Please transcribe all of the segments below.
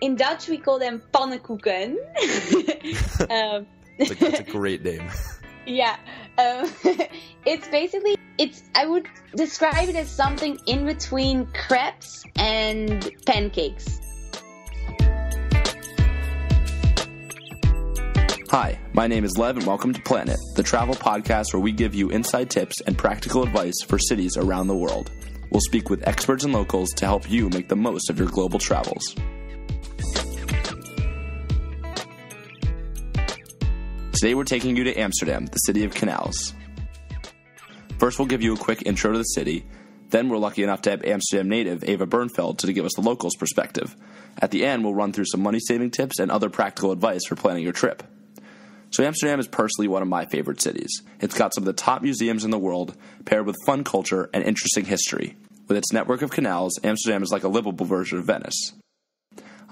In Dutch, we call them pannenkoeken. That's a great name. Yeah. It's basically, I would describe it as something in between crepes and pancakes. Hi, my name is Lev and welcome to Planet, the travel podcast where we give you inside tips and practical advice for cities around the world. We'll speak with experts and locals to help you make the most of your global travels. Today we're taking you to Amsterdam, the city of canals. First, we'll give you a quick intro to the city. Then we're lucky enough to have Amsterdam native Eva Bernfeld to give us the locals' perspective. At the end, we'll run through some money-saving tips and other practical advice for planning your trip. So Amsterdam is personally one of my favorite cities. It's got some of the top museums in the world, paired with fun culture and interesting history. With its network of canals, Amsterdam is like a livable version of Venice.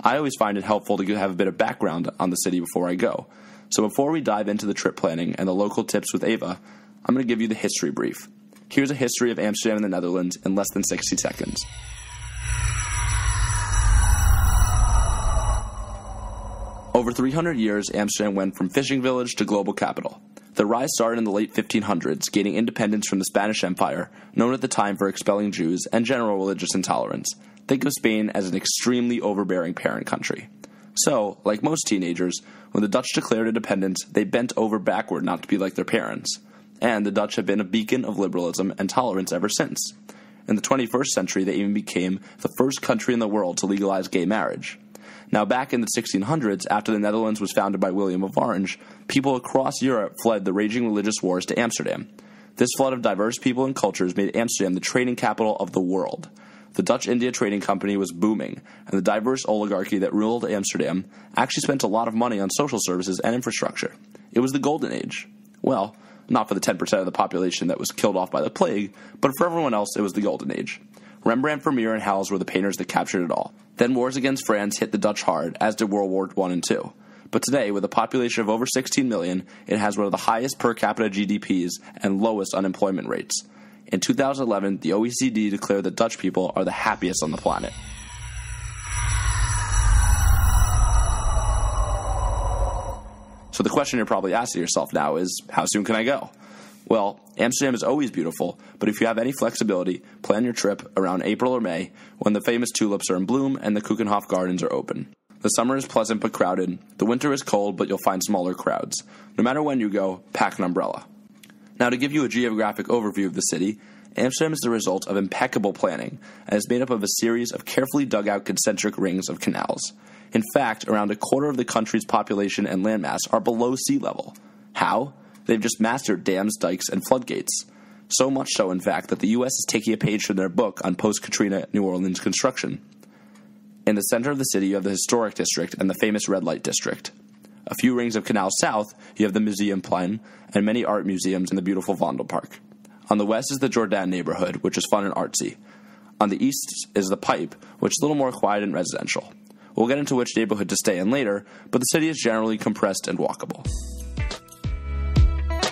I always find it helpful to have a bit of background on the city before I go. So before we dive into the trip planning and the local tips with Eva, I'm going to give you the history brief. Here's a history of Amsterdam and the Netherlands in less than 60 seconds. Over 300 years, Amsterdam went from fishing village to global capital. The rise started in the late 1500s, gaining independence from the Spanish Empire, known at the time for expelling Jews and general religious intolerance. Think of Spain as an extremely overbearing parent country. So, like most teenagers, when the Dutch declared independence, they bent over backward not to be like their parents. And the Dutch have been a beacon of liberalism and tolerance ever since. In the 21st century, they even became the first country in the world to legalize gay marriage. Now, back in the 1600s, after the Netherlands was founded by William of Orange, people across Europe fled the raging religious wars to Amsterdam. This flood of diverse people and cultures made Amsterdam the trading capital of the world. The Dutch India Trading Company was booming, and the diverse oligarchy that ruled Amsterdam actually spent a lot of money on social services and infrastructure. It was the golden age. Well, not for the 10% of the population that was killed off by the plague, but for everyone else, it was the golden age. Rembrandt, Vermeer, and Hals were the painters that captured it all. Then wars against France hit the Dutch hard, as did World War I and II. But today, with a population of over 16 million, it has one of the highest per capita GDPs and lowest unemployment rates. In 2011, the OECD declared that Dutch people are the happiest on the planet. So the question you're probably asking yourself now is, how soon can I go? Well, Amsterdam is always beautiful, but if you have any flexibility, plan your trip around April or May, when the famous tulips are in bloom and the Keukenhof Gardens are open. The summer is pleasant but crowded. The winter is cold, but you'll find smaller crowds. No matter when you go, pack an umbrella. Now, to give you a geographic overview of the city, Amsterdam is the result of impeccable planning and is made up of a series of carefully dug out concentric rings of canals. In fact, around a quarter of the country's population and landmass are below sea level. How? They've just mastered dams, dikes, and floodgates. So much so, in fact, that the U.S. is taking a page from their book on post-Katrina New Orleans construction. In the center of the city, you have the historic district and the famous red light district. A few rings of canals south, you have the Museumplein and many art museums in the beautiful Vondelpark. On the west is the Jordaan neighborhood, which is fun and artsy. On the east is the Pipe, which is a little more quiet and residential. We'll get into which neighborhood to stay in later, but the city is generally compressed and walkable.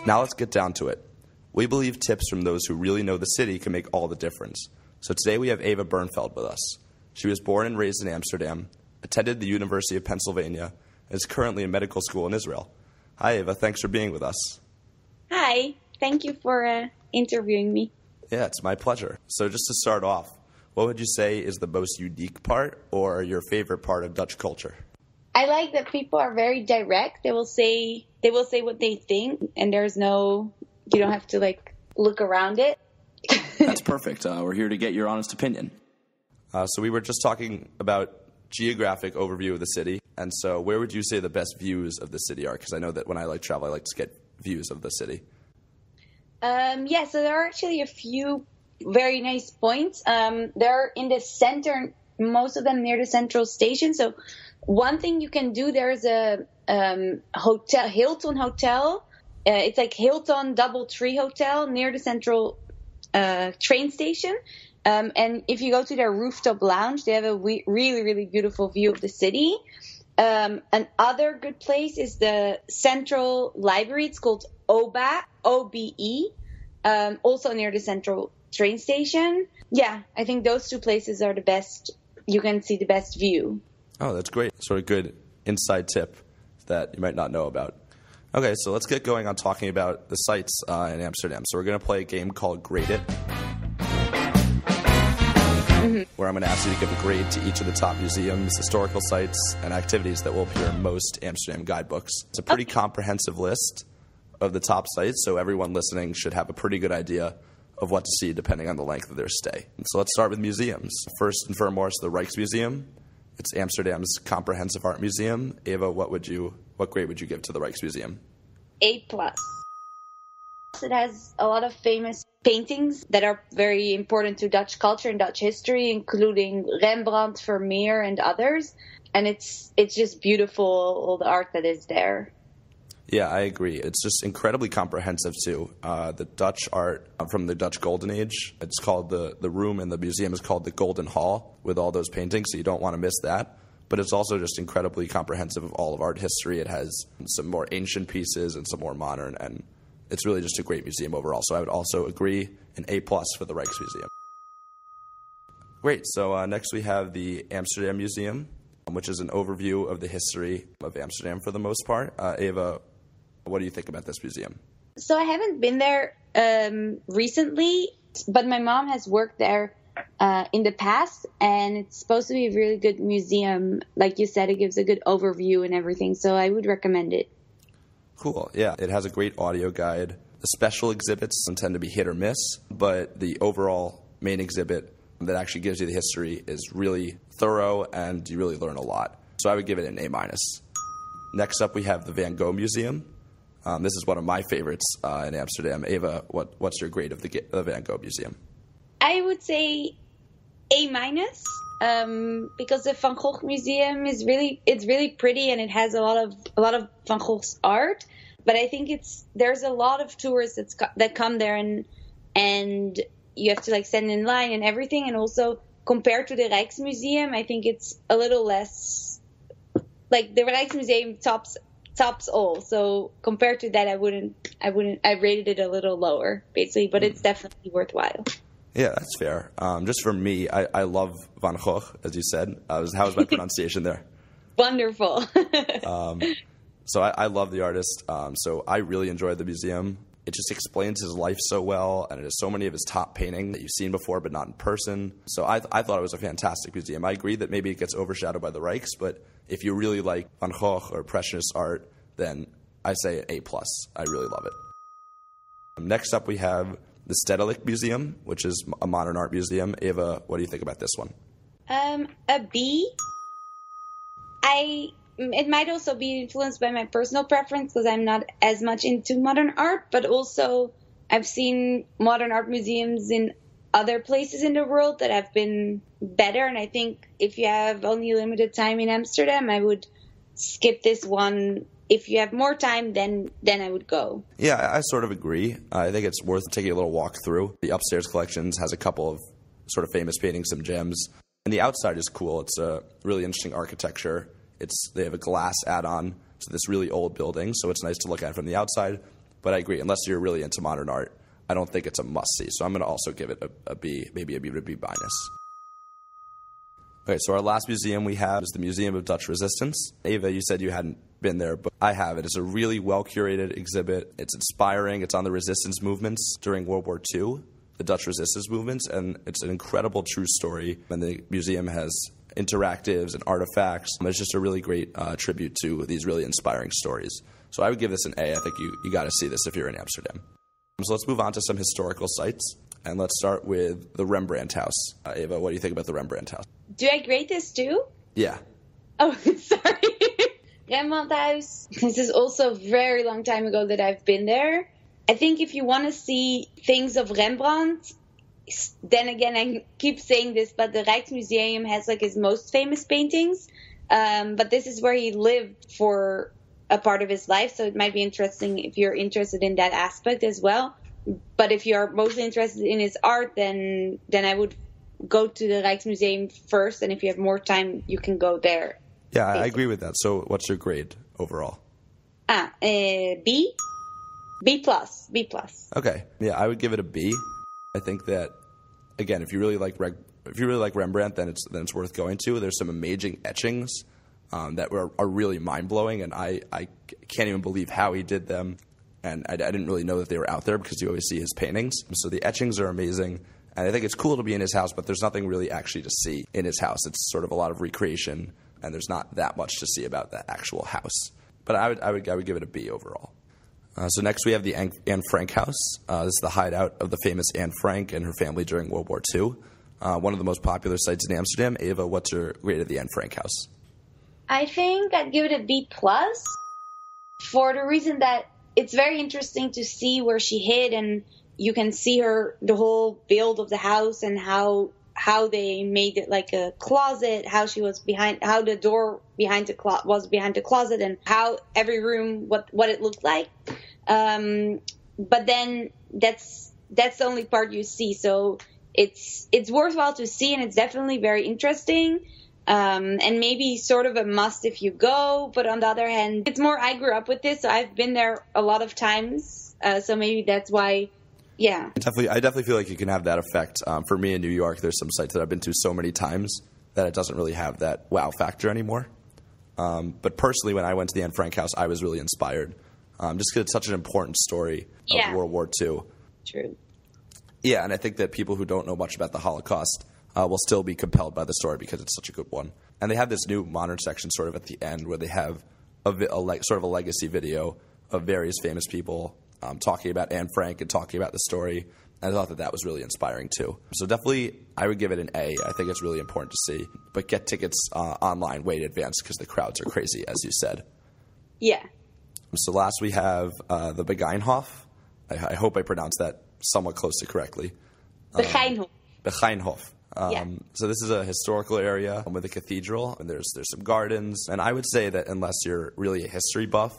Now let's get down to it. We believe tips from those who really know the city can make all the difference. So today we have Eva Bernfeld with us. She was born and raised in Amsterdam, attended the University of Pennsylvania, is currently in medical school in Israel. Hi, Eva. Thanks for being with us. Hi. Thank you for interviewing me. Yeah, it's my pleasure. So just to start off, what would you say is the most unique part or your favorite part of Dutch culture? I like that people are very direct. They will say what they think, and you don't have to, look around it. That's perfect. We're here to get your honest opinion. So we were just talking about geographic overview of the city. And so where would you say the best views of the city are? Because I know that when I travel, I like to get views of the city. Yeah, so there are actually a few very nice points. They're in the center, most of them near the central station. So one thing you can do, there's a hotel, Hilton Hotel. It's like Hilton Double Tree Hotel near the central train station. And if you go to their rooftop lounge, they have a really, really beautiful view of the city. Another good place is the central library. It's called OBA, O-B-E, also near the central train station. Yeah, I think those two places are the best. You can see the best view. Oh, that's great. Sort of good inside tip that you might not know about. Okay, so let's get going on talking about the sites in Amsterdam. So we're going to play a game called Grade It, where I'm going to ask you to give a grade to each of the top museums, historical sites, and activities that will appear in most Amsterdam guidebooks. It's a pretty comprehensive list of the top sites, so everyone listening should have a pretty good idea of what to see depending on the length of their stay. So let's start with museums. First and foremost, the Rijksmuseum. It's Amsterdam's comprehensive art museum. Eva, what grade would you give to the Rijksmuseum? A+. It has a lot of famous paintings that are very important to Dutch culture and Dutch history, including Rembrandt, Vermeer, and others. And it's just beautiful, all the art that is there. Yeah, I agree. It's just incredibly comprehensive, too. The Dutch art from the Dutch Golden Age, it's called the room in the museum is called the Golden Hall, with all those paintings, so you don't want to miss that. But it's also just incredibly comprehensive of all of art history. It has some more ancient pieces and some more modern, and it's really just a great museum overall. So I would also agree an A+ for the Rijksmuseum. Great. So next we have the Amsterdam Museum, which is an overview of the history of Amsterdam for the most part. Eva, what do you think about this museum? So I haven't been there recently, but my mom has worked there in the past, and it's supposed to be a really good museum. Like you said, it gives a good overview and everything, so I would recommend it. Cool, yeah. It has a great audio guide. The special exhibits tend to be hit or miss, but the overall main exhibit that actually gives you the history is really thorough and you really learn a lot. So I would give it an A-. Next up, we have the Van Gogh Museum. This is one of my favorites in Amsterdam. Eva, what's your grade of the Van Gogh Museum? I would say A-, because the Van Gogh Museum is really pretty, and it has a lot of Van Gogh's art. But I think there's a lot of tourists that come there, and you have to stand in line and everything. And also compared to the Rijksmuseum, I think it's a little less. The Rijksmuseum tops all. So compared to that, I rated it a little lower basically, but it's definitely worthwhile. Yeah, that's fair. Just for me, I love Van Gogh, as you said. How was my pronunciation there? Wonderful. So I love the artist. So I really enjoyed the museum. It just explains his life so well, and it has so many of his top paintings that you've seen before but not in person. So I thought it was a fantastic museum. I agree that maybe it gets overshadowed by the Rijks, but if you really like Van Gogh or Impressionist art, then I say an A+. I really love it. Next up, we have the Stedelijk Museum, which is a modern art museum. Eva, what do you think about this one? A B. It might also be influenced by my personal preference because I'm not as much into modern art, but also I've seen modern art museums in other places in the world that have been better. And I think if you have only limited time in Amsterdam, I would skip this one. If you have more time, then I would go. Yeah, I sort of agree. I think it's worth taking a little walk through. The upstairs collections has a couple of sort of famous paintings, some gems. And the outside is cool. It's a really interesting architecture. They have a glass add-on to this really old building, so it's nice to look at from the outside. But I agree, unless you're really into modern art, I don't think it's a must-see. So I'm going to also give it a B, maybe a B to B-. Okay, so our last museum we have is the Museum of Dutch Resistance. Eva, you said you hadn't been there, but I have. It is a really well-curated exhibit. It's inspiring. It's on the resistance movements during World War II, the Dutch resistance movements, and it's an incredible true story. And the museum has interactives and artifacts. It's just a really great tribute to these really inspiring stories. So I would give this an A. I think you got to see this if you're in Amsterdam. So let's move on to some historical sites. And let's start with the Rembrandt House. Eva, what do you think about the Rembrandt House? Do I grade this too? Yeah. Oh, sorry. Rembrandthuis. This is also a very long time ago that I've been there. I think if you want to see things of Rembrandt, then again, I keep saying this, but the Rijksmuseum has his most famous paintings. But this is where he lived for a part of his life. So it might be interesting if you're interested in that aspect as well. But if you're mostly interested in his art, then I would go to the Rijksmuseum first. And if you have more time, you can go there. Yeah, basically. I agree with that. So what's your grade overall? B. B+. Okay. Yeah, I would give it a B. I think that, again, if you really like if you really like Rembrandt, then it's worth going to. There's some amazing etchings that are really mind-blowing, and I can't even believe how he did them. And I didn't really know that they were out there because you always see his paintings. So the etchings are amazing. And I think it's cool to be in his house, but there's nothing really actually to see in his house. It's sort of a lot of recreation, and there's not that much to see about the actual house. But I would give it a B overall. So next we have the Anne Frank House. This is the hideout of the famous Anne Frank and her family during World War II. One of the most popular sites in Amsterdam. Eva, what's your grade of the Anne Frank House? I think I'd give it a B+, for the reason that it's very interesting to see where she hid, and you can see her, the whole build of the house, and how they made it like a closet, how she was behind, how the door behind the was behind the closet, and how every room, what it looked like. But then that's the only part you see. So it's worthwhile to see, and it's definitely very interesting. And maybe sort of a must if you go, but on the other hand, it's more, I grew up with this, so I've been there a lot of times, so maybe that's why, yeah. I definitely feel like you can have that effect. For me in New York, there's some sites that I've been to so many times that it doesn't really have that wow factor anymore. But personally, when I went to the Anne Frank House, I was really inspired, just because it's such an important story of World War II. True. Yeah, and I think that people who don't know much about the Holocaust will still be compelled by the story because it's such a good one. And they have this new modern section sort of at the end where they have a legacy video of various famous people talking about Anne Frank and talking about the story. And I thought that was really inspiring too. So definitely I would give it an A. I think it's really important to see. But get tickets online way in advance because the crowds are crazy, as you said. Yeah. So last we have the Begeinhof. I hope I pronounced that somewhat close to correctly. Begeinhof. Begeinhof. So this is a historical area with a cathedral, and there's some gardens. And I would say that unless you're really a history buff,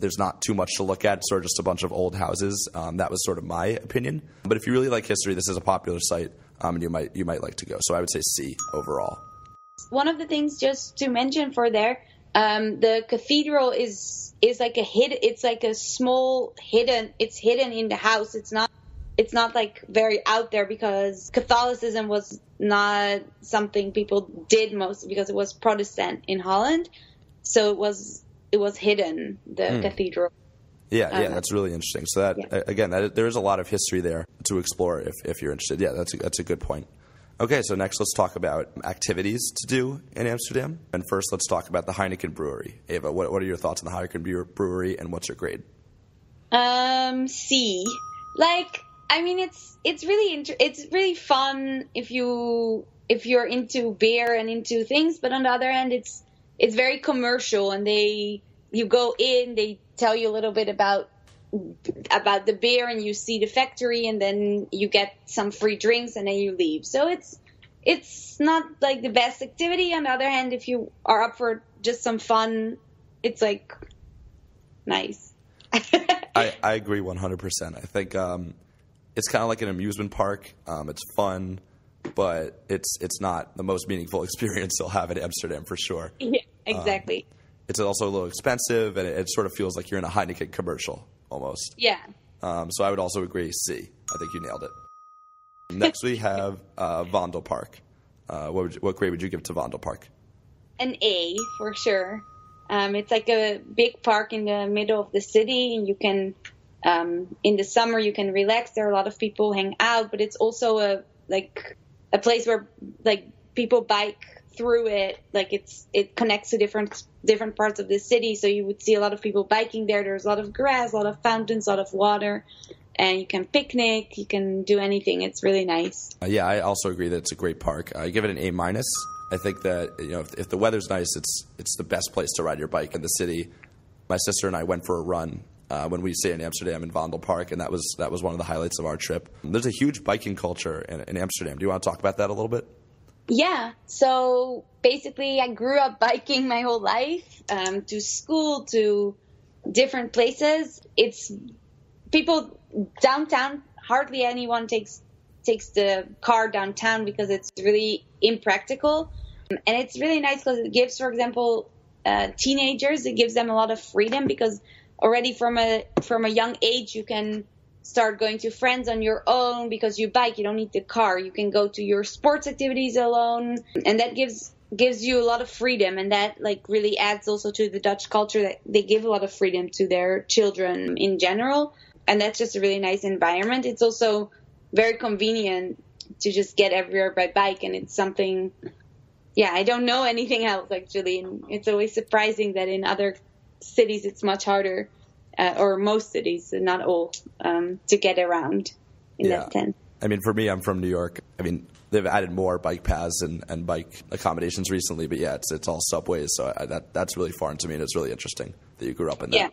there's not too much to look at. It's sort of just a bunch of old houses. That was sort of my opinion. But if you really like history, this is a popular site, and you might like to go. So I would say C overall. One of the things just to mention for there, the cathedral is like a hidden. It's like a small hidden. It's hidden in the house. It's not like very out there because Catholicism was not something people did most, because it was Protestant in Holland. So it was hidden, the cathedral. Yeah, that's really interesting. So there is a lot of history there to explore if you're interested. Yeah, that's a good point. Okay, so next let's talk about activities to do in Amsterdam. And first let's talk about the Heineken Brewery. Eva, what are your thoughts on the Heineken Brewery, and what's your grade? C. I mean, it's really fun if you're into beer and into things, but on the other hand, it's very commercial, and you go in, they tell you a little bit about the beer, and you see the factory, and then you get some free drinks, and then you leave. So it's not like the best activity. On the other hand, if you are up for just some fun, it's like nice. I agree 100%. I think it's kind of like an amusement park. It's fun, but it's not the most meaningful experience you'll have in Amsterdam for sure. Yeah, exactly. It's also a little expensive, and it sort of feels like you're in a Heineken commercial almost. Yeah. So I would also agree C. I think you nailed it. Next we have Vondelpark. What grade would you give to Vondelpark? An A for sure. It's like a big park in the middle of the city, and you can, in the summer, you can relax. There are a lot of people hang out, but it's also a place where like people bike through it. Like it connects to different parts of the city. So you would see a lot of people biking there. There's a lot of grass, a lot of fountains, a lot of water, and you can picnic. You can do anything. It's really nice. Yeah, I also agree that it's a great park. I give it an A-. I think that, you know, if the weather's nice, it's the best place to ride your bike in the city. My sister and I went for a run when we stayed in Amsterdam in Vondelpark, and that was one of the highlights of our trip. There's a huge biking culture in Amsterdam. Do you want to talk about that a little bit? Yeah. So basically, I grew up biking my whole life, to school, to different places. It's people downtown. Hardly anyone takes the car downtown because it's really impractical, and it's really nice because it gives, for example, teenagers, it gives them a lot of freedom, because already from a young age you can start going to friends on your own because you bike, you don't need the car. You can go to your sports activities alone. And that gives you a lot of freedom, and that like really adds also to the Dutch culture, that they give a lot of freedom to their children in general. And that's just a really nice environment. It's also very convenient to just get everywhere by bike, and it's something, yeah, I don't know anything else actually. And it's always surprising that in other cities it's much harder, or most cities, not all, to get around in that sense. I mean, for me, I'm from New York. I mean, they've added more bike paths and bike accommodations recently, but yeah, it's all subways. So that's really foreign to me, and it's really interesting that you grew up in that. Yeah.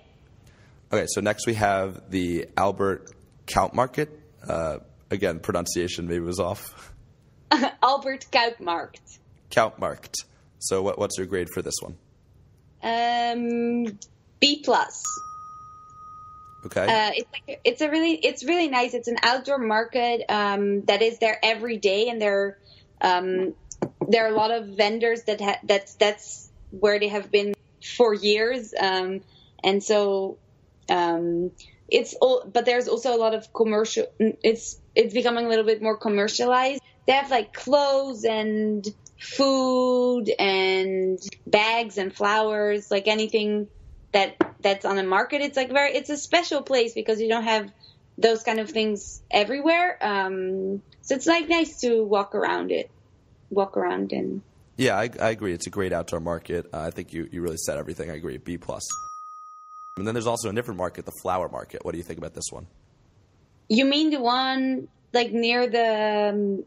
Okay, so next we have the Albert Cuypmarkt. Again, pronunciation maybe was off. Albert Cuypmarkt. Cuypmarkt. So what's your grade for this one? B+. Okay. It's really nice. It's an outdoor market that is there every day, and there are a lot of vendors that that's where they have been for years, and so it's all. But there's also a lot of commercial. It's becoming a little bit more commercialized. They have like clothes and food and bags and flowers, like anything that's on the market. It's like it's a special place because you don't have those kind of things everywhere. So it's like nice to walk around and. Yeah, I agree. It's a great outdoor market. I think you really said everything. I agree. B+. And then there's also a different market, the flower market. What do you think about this one? You mean the one like near the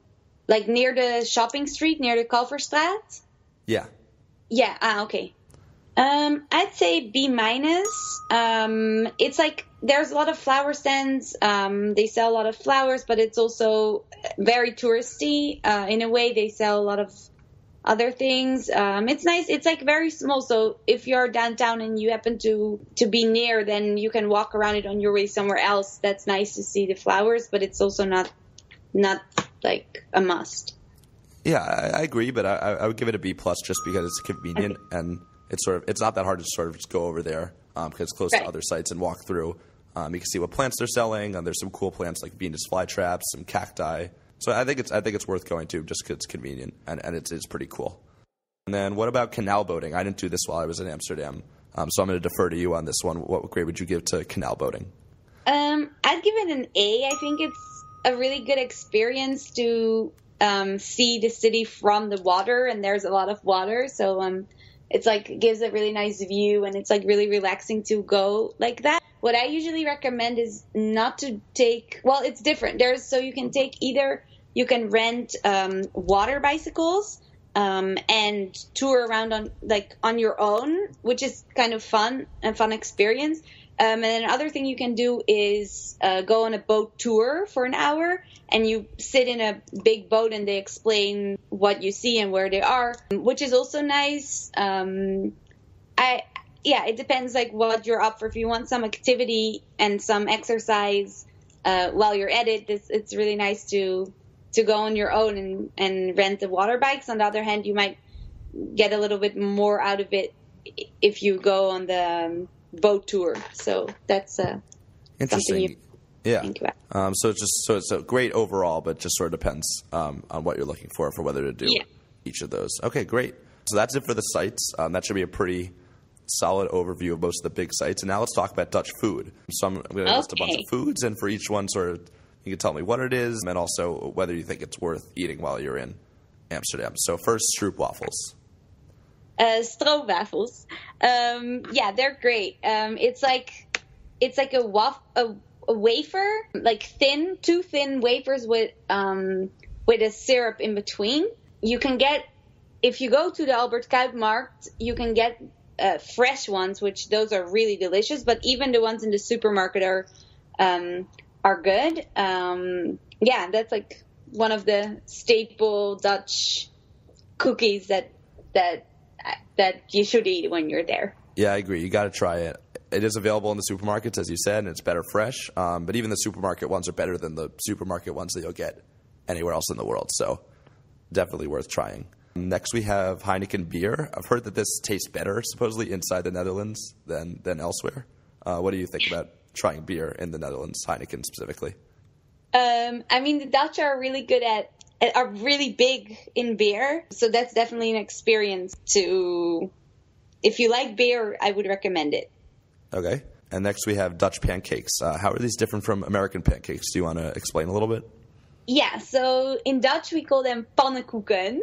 shopping street, near the Kalverstraat? Yeah. Yeah. Ah, okay. I'd say B-. It's like there's a lot of flower stands. They sell a lot of flowers, but it's also very touristy. In a way, they sell a lot of other things. It's nice. It's like very small. So if you're downtown and you happen to be near, then you can walk around it on your way somewhere else. That's nice to see the flowers, but it's also not like a must. Yeah, I agree, but I would give it a B+ just because it's convenient, okay. And it's not that hard to sort of just go over there because it's close to other sites and walk through. You can see what plants they're selling, and there's some cool plants like Venus flytraps, some cacti. So I think it's worth going to just because it's convenient and it's pretty cool. And then what about canal boating? I didn't do this while I was in Amsterdam, so I'm going to defer to you on this one. What grade would you give to canal boating? I'd give it an A. I think it's a really good experience to see the city from the water, and there's a lot of water, so. It's like it gives a really nice view, and it's like really relaxing to go like that. What I usually recommend is not to take. Well, it's different. So you can take either you can rent water bicycles and tour around on your own, which is kind of fun experience. And then another thing you can do is go on a boat tour for an hour, and you sit in a big boat and they explain what you see and where they are, which is also nice. It depends like what you're up for. If you want some activity and some exercise while you're at it, it's really nice to go on your own and rent the water bikes. On the other hand, you might get a little bit more out of it if you go on the boat tour, so that's interesting. Think about. So it's a great overall, but just sort of depends on what you're looking for whether to do each of those. Okay, great. So that's it for the sites. That should be a pretty solid overview of most of the big sites. And now let's talk about Dutch food. So I'm going to list a bunch of foods, and for each one, sort of you can tell me what it is, and also whether you think it's worth eating while you're in Amsterdam. So first, stroopwafels. Stroopwafels. They're great. It's like a wafer, like two thin wafers with a syrup in between. You can get, if you go to the Albert Cuypmarkt, you can get fresh ones, which those are really delicious. But even the ones in the supermarket are good. That's like one of the staple Dutch cookies that you should eat when you're there. Yeah, I agree. You got to try it. It is available in the supermarkets, as you said, and it's better fresh. But even the supermarket ones are better than the supermarket ones that you'll get anywhere else in the world. So definitely worth trying. Next, we have Heineken beer. I've heard that this tastes better, supposedly, inside the Netherlands than elsewhere. What do you think about trying beer in the Netherlands, Heineken specifically? I mean, the Dutch are really good are really big in beer. So that's definitely an experience to, if you like beer, I would recommend it. Okay. And next we have Dutch pancakes. How are these different from American pancakes? Do you want to explain a little bit? Yeah, so in Dutch we call them pannenkoeken.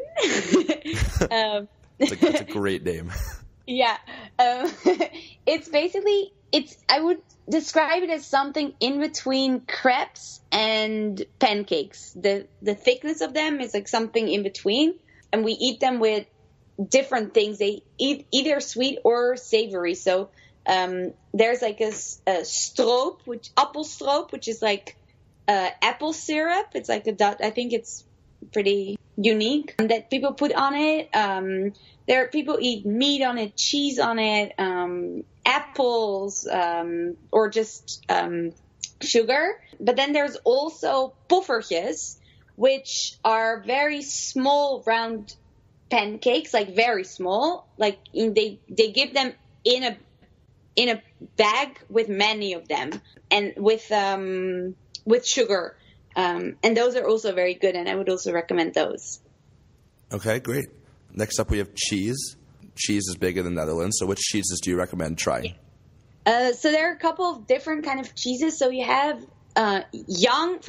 That's a great name. Yeah. It's basically, I would describe it as something in between crepes and pancakes. The thickness of them is like something in between. And we eat them with different things. They eat either sweet or savory. So there's like a stroop, appelstroop, which is like apple syrup. It's like I think it's pretty unique that people put on it. There are people eat meat on it, cheese on it, apples, or just sugar. But then there's also poffertjes, which are very small round pancakes, like very small. Like they give them in a bag with many of them and with sugar. And those are also very good, and I would also recommend those. Okay, great. Next up, we have cheese. Cheese is big in the Netherlands. So which cheeses do you recommend trying? So there are a couple of different kind of cheeses. So you have young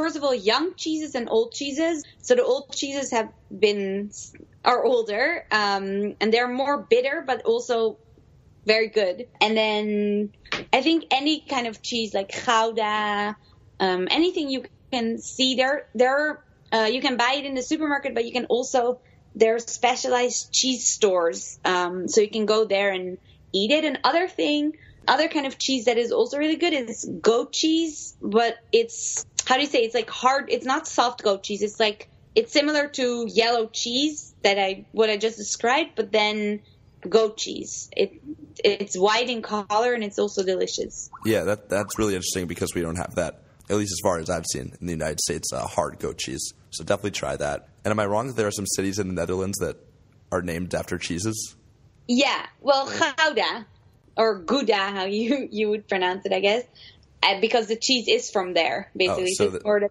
cheeses and old cheeses. So the old cheeses are older, and they're more bitter, but also very good. And then I think any kind of cheese, like Gouda, anything you can see there. You can buy it in the supermarket, but you can also. There are specialized cheese stores, so you can go there and eat it. And other kind of cheese that is also really good is goat cheese, but it's, how do you say, it's like hard, it's not soft goat cheese. It's like, it's similar to yellow cheese what I just described, but then goat cheese. It's white in color and it's also delicious. Yeah, that's really interesting because we don't have that, at least as far as I've seen in the United States, hard goat cheese. So definitely try that. And am I wrong that there are some cities in the Netherlands that are named after cheeses? Yeah. Well, Gouda or Gouda, how you would pronounce it, I guess, because the cheese is from there, basically. Oh,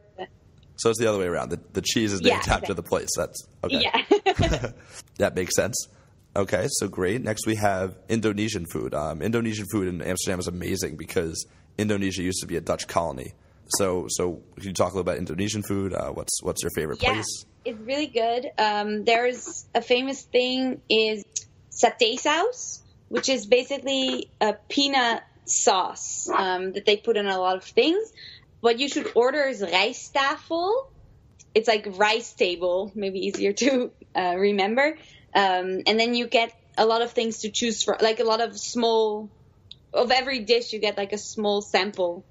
so it's the other way around. The cheese is named after the place. That's okay. Yeah. That makes sense. Okay, so great. Next we have Indonesian food. Indonesian food in Amsterdam is amazing because Indonesia used to be a Dutch colony. So can you talk a little about Indonesian food? What's your favorite place? It's really good. There's a famous thing is satay sauce, which is basically a peanut sauce that they put in a lot of things. What you should order is rijsttafel. It's like rice table, maybe easier to remember. And then you get a lot of things to choose from, like a lot of small of every dish. You get like a small sample.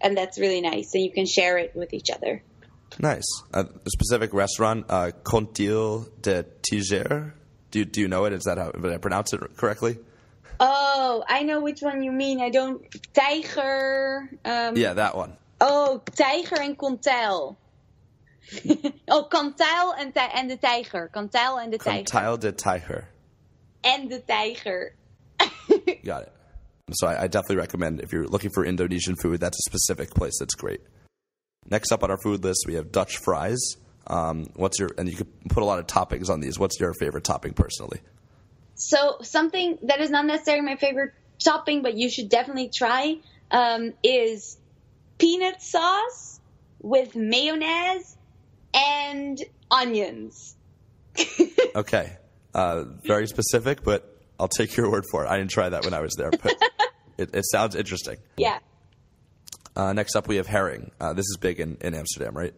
And that's really nice. And you can share it with each other. Nice. A specific restaurant, Kantel de Tijger. Do you know it? Is that how did I pronounce it correctly? Oh, I know which one you mean. I don't. Tijger. Yeah, that one. Oh, Tijger and Kantel. Oh, Kantel and de Tijger. Kantel and de Tijger. Kantel de Tijger. And de Tijger. Got it. So I definitely recommend if you're looking for Indonesian food, that's a specific place that's great. Next up on our food list, we have Dutch fries. And you can put a lot of toppings on these. What's your favorite topping personally? So something that is not necessarily my favorite topping, but you should definitely try is peanut sauce with mayonnaise and onions. Okay. Very specific, but I'll take your word for it. I didn't try that when I was there, but it sounds interesting. Yeah. Next up, we have herring. This is big in Amsterdam, right?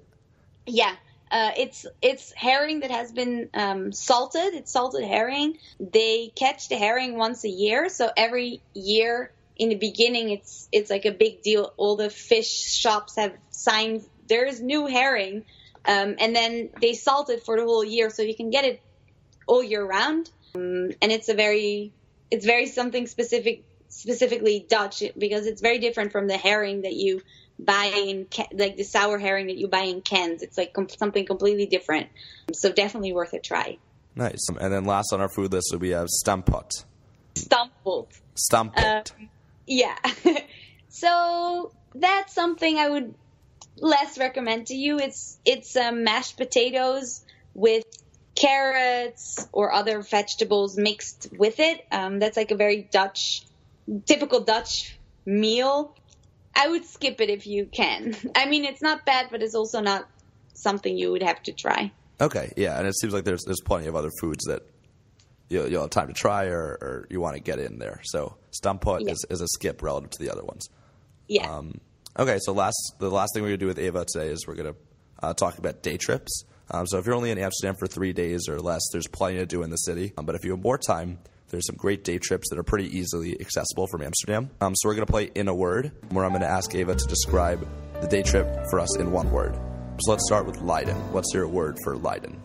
Yeah. It's herring that has been salted. It's salted herring. They catch the herring once a year. So every year in the beginning, it's like a big deal. All the fish shops have signs. There is new herring. And then they salt it for the whole year. So you can get it all year round. And it's very something specifically Dutch because it's very different from the herring that you buy in, like the sour herring that you buy in cans. It's like something completely different. So definitely worth a try. Nice. And then last on our food list, we have stampot. Stampot. Yeah. So that's something I would less recommend to you. It's mashed potatoes with carrots or other vegetables mixed with it. That's like a very typical Dutch meal. I would skip it if you can. I mean, it's not bad, but it's also not something you would have to try. Okay, yeah, and it seems like there's plenty of other foods that you'll have time to try or you want to get in there. So stampot is a skip relative to the other ones. Yeah. Okay, so the last thing we're going to do with Eva today is we're going to talk about day trips. So if you're only in Amsterdam for 3 days or less, there's plenty to do in the city. But if you have more time, there's some great day trips that are pretty easily accessible from Amsterdam. So we're going to play In a Word, where I'm going to ask Eva to describe the day trip for us in one word. So let's start with Leiden. What's your word for Leiden?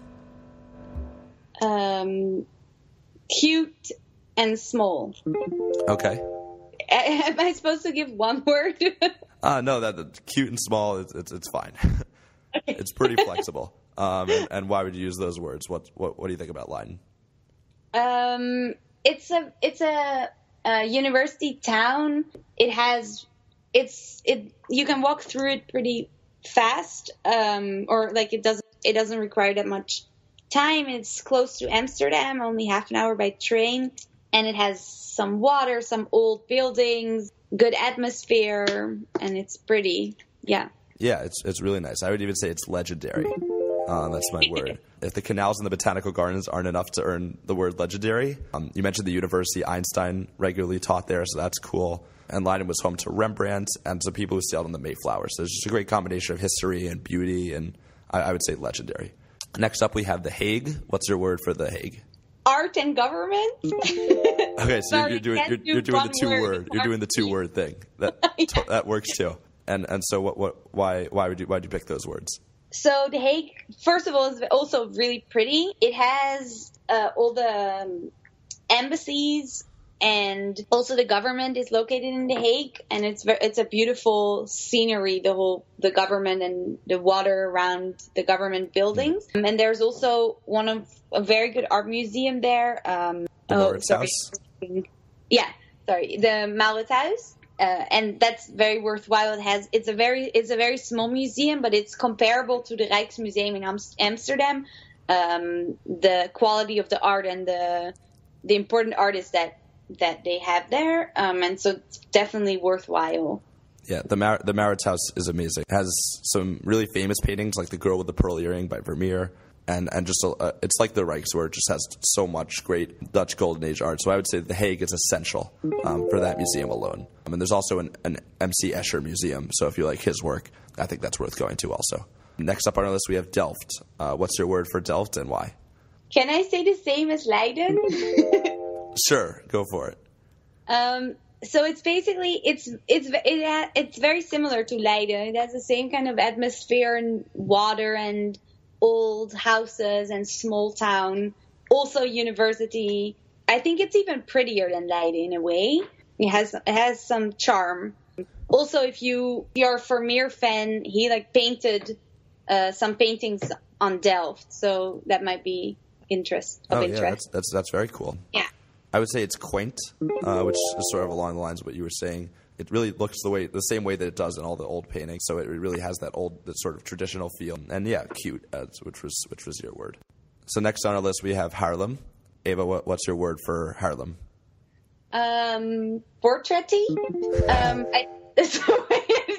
Cute and small. Okay. Am I supposed to give one word? No, that's cute and small. It's fine. Okay. It's pretty flexible. And why would you use those words? What do you think about Leiden? It's a university town. You can walk through it pretty fast, or like it doesn't require that much time. It's close to Amsterdam, only half an hour by train, and it has some water, some old buildings, good atmosphere, and it's pretty. Yeah. Yeah, it's really nice. I would even say it's legendary. That's my word. If the canals and the botanical gardens aren't enough to earn the word legendary, you mentioned the university. Einstein regularly taught there, so that's cool. And Leiden was home to Rembrandt and some people who sailed on the Mayflower. So it's just a great combination of history and beauty, and I would say legendary. Next up, we have The Hague. What's your word for The Hague? Art and government. Okay, so sorry, you're doing the two word thing. Yeah. That works too. And so why would you pick those words? So The Hague, first of all, is also really pretty. It has all the embassies, and also the government is located in The Hague, and it's a beautiful scenery, the government and the water around the government buildings. Mm. And there's also a very good art museum there. The Mauritshuis. Yeah, sorry, the Mauritshuis. And that's very worthwhile. It's a very small museum, but it's comparable to the Rijksmuseum in Amsterdam. The quality of the art and the important artists that they have there, and so it's definitely worthwhile. Yeah, the Mauritshuis is amazing. It has some really famous paintings, like The Girl with the Pearl Earring by Vermeer, and just it's like the Rijks, where it just has so much great Dutch Golden Age art. So I would say The Hague is essential for that museum alone. I mean, there's also an M.C. Escher museum, so if you like his work, I think that's worth going to also. Next up on our list, we have Delft. What's your word for Delft and why? Can I say the same as Leiden? Sure, go for it. So it's basically it's very similar to Leiden. It has the same kind of atmosphere and water and old houses and small town. Also university. I think it's even prettier than Leiden in a way. It has some charm. Also, if you're a Vermeer fan, he painted some paintings on Delft, so that might be interest. Yeah, that's very cool. Yeah. I would say it's quaint, which is sort of along the lines of what you were saying. It really looks the same way that it does in all the old paintings. So it really has that sort of traditional feel. And yeah, cute, which was your word. So next on our list, we have Haarlem. Eva, what's your word for Haarlem? Portretty.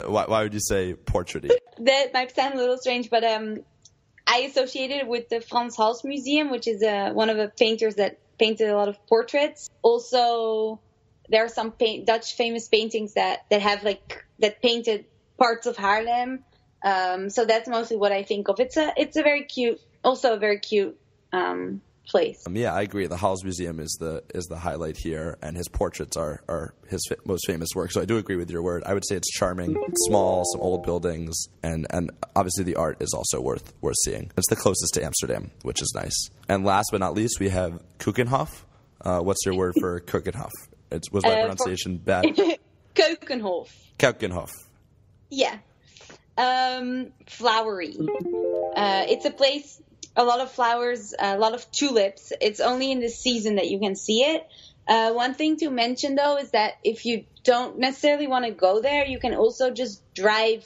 Why would you say portretty? That might sound a little strange, but I associated it with the Frans Hals Museum, which is one of the painters that painted a lot of portraits. Also, there are some Dutch famous paintings that have that painted parts of Haarlem. So that's mostly what I think of. It's a very cute place. Yeah, I agree. The Hals Museum is the highlight here, and his portraits are his most famous work. So I do agree with your word. I would say it's charming, small, some old buildings, and obviously the art is also worth seeing. It's the closest to Amsterdam, which is nice. And last but not least, we have Keukenhof. What's your word for Keukenhof? Was my pronunciation bad? Keukenhof. Keukenhof. Yeah. Flowery. It's a place. A lot of flowers, a lot of tulips. It's only in the season that you can see it. One thing to mention, though, is that if you don't necessarily want to go there, you can also just drive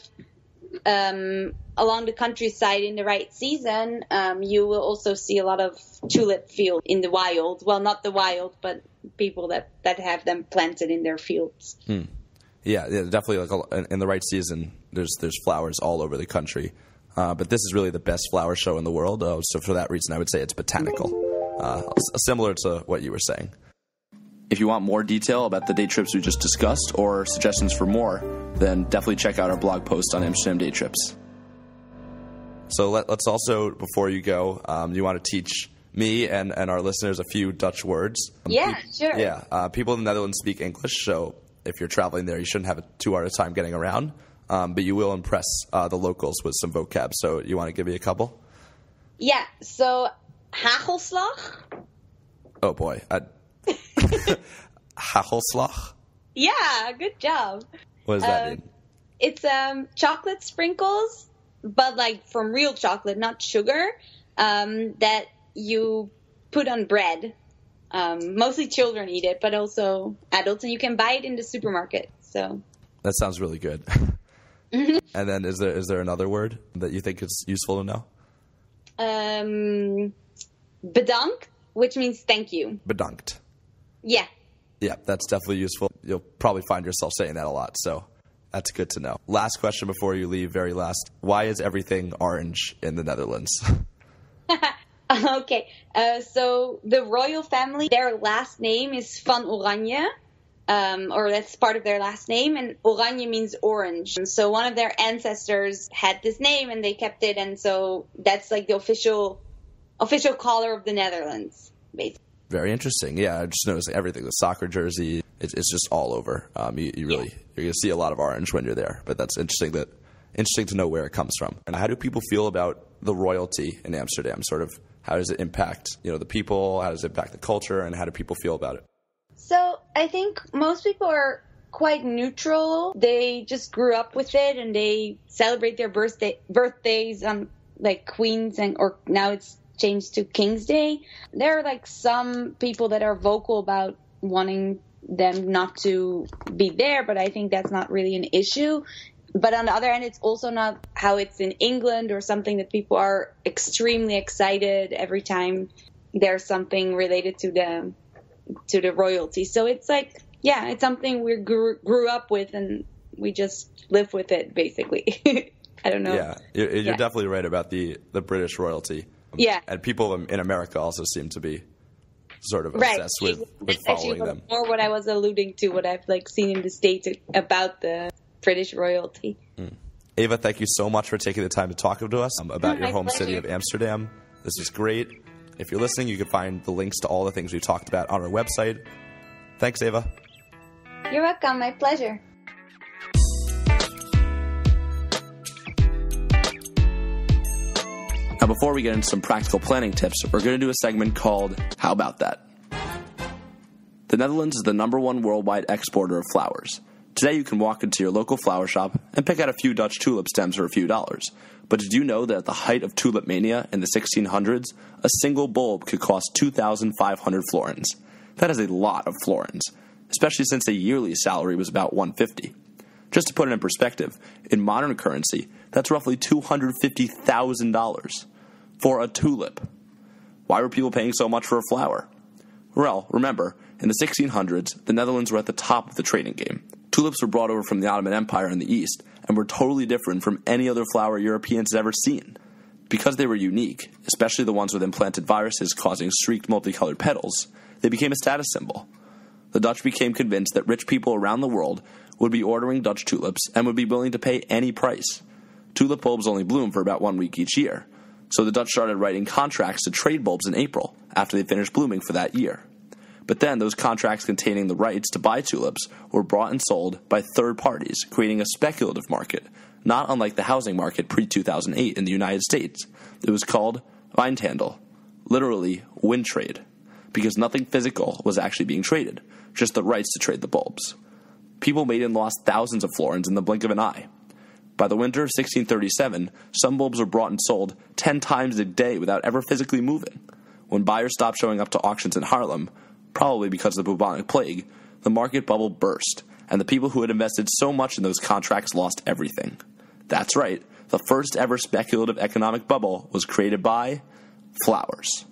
along the countryside in the right season. You will also see a lot of tulip fields in the wild. Well, not the wild, but people that have them planted in their fields. Hmm. Yeah, definitely. In the right season, there's flowers all over the country. But this is really the best flower show in the world. So for that reason, I would say it's botanical, similar to what you were saying. If you want more detail about the day trips we just discussed or suggestions for more, then definitely check out our blog post on Amsterdam day trips. So let's also, before you go, you want to teach me and our listeners a few Dutch words. Sure. Yeah, people in the Netherlands speak English, so if you're traveling there, you shouldn't have a 2 hour time getting around. But you will impress the locals with some vocab. So you want to give me a couple? Yeah, so hagelslag. Oh, boy. Hagelslag? Yeah, good job. What does that mean? It's chocolate sprinkles, but like from real chocolate, not sugar, that you put on bread. Mostly children eat it, but also adults, and you can buy it in the supermarket. So that sounds really good. And then is there another word that you think it's useful to know? Bedankt, which means thank you. Bedankt. Yeah. Yeah, that's definitely useful. You'll probably find yourself saying that a lot, so that's good to know. Last question before you leave, very last. Why is everything orange in the Netherlands? Okay, so the royal family, their last name is Van Oranje, or that's part of their last name, and Oranje means orange. And so one of their ancestors had this name and they kept it, and so that's like the official color of the Netherlands, basically. Very interesting. Yeah, I just noticed everything, the soccer jersey, it's just all over. You're going to see a lot of orange when you're there, but that's interesting interesting to know where it comes from. And how do people feel about the royalty in Amsterdam? Sort of how does it impact, the people? How does it impact the culture? And how do people feel about it? So I think most people are quite neutral. They just grew up with it and they celebrate their birthdays on like Queen's or now it's changed to King's Day. There are like some people that are vocal about wanting them not to be there, but I think that's not really an issue. But on the other hand, it's also not how it's in England or something that people are extremely excited every time there's something related to the royalty. So it's like, yeah, it's something we grew up with and we just live with it, basically. I don't know. Yeah, you're definitely right about the British royalty. Yeah. And people in America also seem to be sort of obsessed with following them. More what I was alluding to, what I've like seen in the States about the British royalty. Mm. Eva, thank you so much for taking the time to talk to us about your home city of Amsterdam. This is great. If you're listening, you can find the links to all the things we've talked about on our website. Thanks, Eva. You're welcome. My pleasure. Now, before we get into some practical planning tips, we're going to do a segment called How About That? The Netherlands is the #1 worldwide exporter of flowers. Today, you can walk into your local flower shop and pick out a few Dutch tulip stems for a few dollars. But did you know that at the height of tulip mania in the 1600s, a single bulb could cost 2,500 florins? That is a lot of florins, especially since a yearly salary was about 150. Just to put it in perspective, in modern currency, that's roughly $250,000 for a tulip. Why were people paying so much for a flower? Well, remember, in the 1600s, the Netherlands were at the top of the trading game. Tulips were brought over from the Ottoman Empire in the East and were totally different from any other flower Europeans had ever seen. Because they were unique, especially the ones with implanted viruses causing streaked multicolored petals, they became a status symbol. The Dutch became convinced that rich people around the world would be ordering Dutch tulips and would be willing to pay any price. Tulip bulbs only bloom for about 1 week each year, so the Dutch started writing contracts to trade bulbs in April after they finished blooming for that year. But then those contracts containing the rights to buy tulips were bought and sold by third parties, creating a speculative market, not unlike the housing market pre-2008 in the United States. It was called Wijnhandel, literally wind trade, because nothing physical was actually being traded, just the rights to trade the bulbs. People made and lost thousands of florins in the blink of an eye. By the winter of 1637, some bulbs were brought and sold 10 times a day without ever physically moving. When buyers stopped showing up to auctions in Haarlem, probably because of the bubonic plague, the market bubble burst, and the people who had invested so much in those contracts lost everything. That's right, the first ever speculative economic bubble was created by flowers.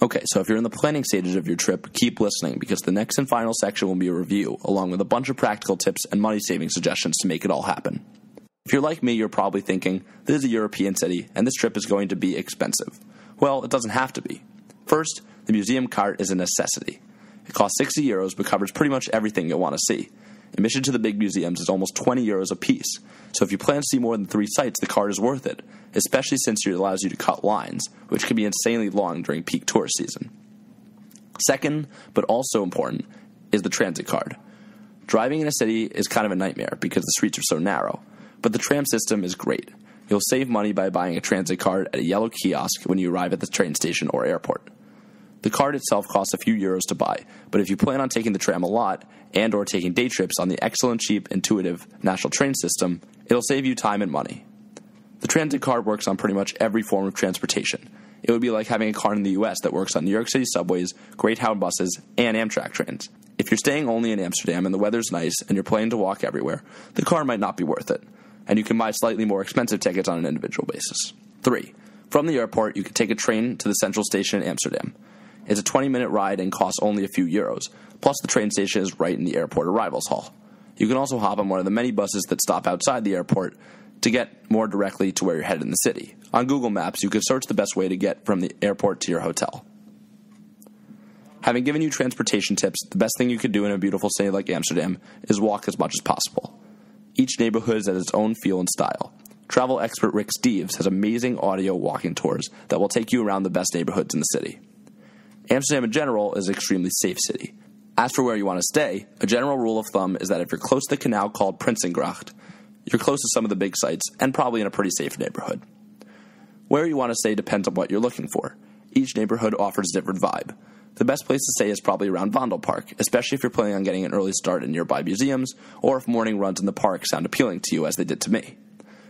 Okay, so if you're in the planning stages of your trip, keep listening, because the next and final section will be a review, along with a bunch of practical tips and money-saving suggestions to make it all happen. If you're like me, you're probably thinking, this is a European city, and this trip is going to be expensive. Well, it doesn't have to be. First, the museum cart is a necessity. It costs 60 euros, but covers pretty much everything you'll want to see. Admission to the big museums is almost 20 euros a piece, so if you plan to see more than 3 sites, the card is worth it, especially since it allows you to cut lines, which can be insanely long during peak tourist season. Second, but also important, is the transit card. Driving in a city is kind of a nightmare because the streets are so narrow, but the tram system is great. You'll save money by buying a transit card at a yellow kiosk when you arrive at the train station or airport. The card itself costs a few euros to buy, but if you plan on taking the tram a lot and or taking day trips on the excellent, cheap, intuitive national train system, it'll save you time and money. The transit card works on pretty much every form of transportation. It would be like having a card in the U.S. that works on New York City subways, Great Hound buses, and Amtrak trains. If you're staying only in Amsterdam and the weather's nice and you're planning to walk everywhere, the card might not be worth it, and you can buy slightly more expensive tickets on an individual basis. 3. From the airport, you can take a train to the central station in Amsterdam. It's a 20-minute ride and costs only a few euros, plus the train station is right in the airport arrivals hall. You can also hop on one of the many buses that stop outside the airport to get more directly to where you're headed in the city. On Google Maps, you can search the best way to get from the airport to your hotel. Having given you transportation tips, the best thing you could do in a beautiful city like Amsterdam is walk as much as possible. Each neighborhood has its own feel and style. Travel expert Rick Steves has amazing audio walking tours that will take you around the best neighborhoods in the city. Amsterdam in general is an extremely safe city. As for where you want to stay, a general rule of thumb is that if you're close to the canal called Prinsengracht, you're close to some of the big sites and probably in a pretty safe neighborhood. Where you want to stay depends on what you're looking for. Each neighborhood offers a different vibe. The best place to stay is probably around Vondelpark, especially if you're planning on getting an early start in nearby museums or if morning runs in the park sound appealing to you as they did to me.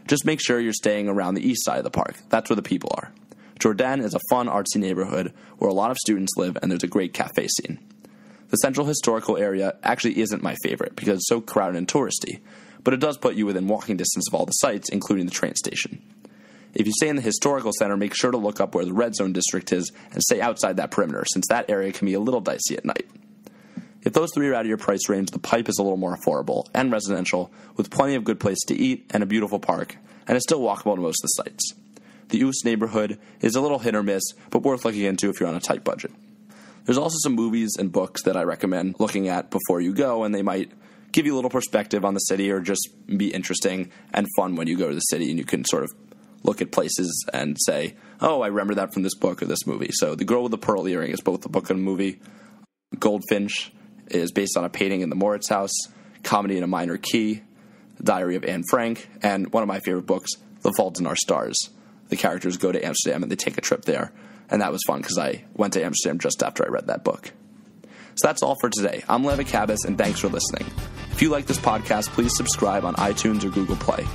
Just make sure you're staying around the east side of the park. That's where the people are. Jordaan is a fun, artsy neighborhood where a lot of students live and there's a great cafe scene. The central historical area actually isn't my favorite because it's so crowded and touristy, but it does put you within walking distance of all the sites, including the train station. If you stay in the historical center, make sure to look up where the Red Zone district is and stay outside that perimeter, since that area can be a little dicey at night. If those three are out of your price range, the Pipe is a little more affordable and residential, with plenty of good places to eat and a beautiful park, and it's still walkable to most of the sites. The Oost neighborhood is a little hit or miss, but worth looking into if you're on a tight budget. There's also some movies and books that I recommend looking at before you go, and they might give you a little perspective on the city or just be interesting and fun when you go to the city, and you can sort of look at places and say, oh, I remember that from this book or this movie. So The Girl with the Pearl Earring is both a book and a movie. Goldfinch is based on a painting in the Mauritshuis. Comedy in a Minor Key, Diary of Anne Frank, and one of my favorite books, The Fault in Our Stars. The characters go to Amsterdam and they take a trip there. And that was fun because I went to Amsterdam just after I read that book. So that's all for today. I'm Lev Cabas, and thanks for listening. If you like this podcast, please subscribe on iTunes or Google Play.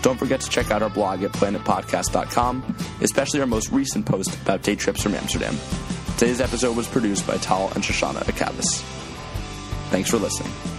Don't forget to check out our blog at planetpodcast.com, especially our most recent post about day trips from Amsterdam. Today's episode was produced by Tal and Shoshana Acabas. Thanks for listening.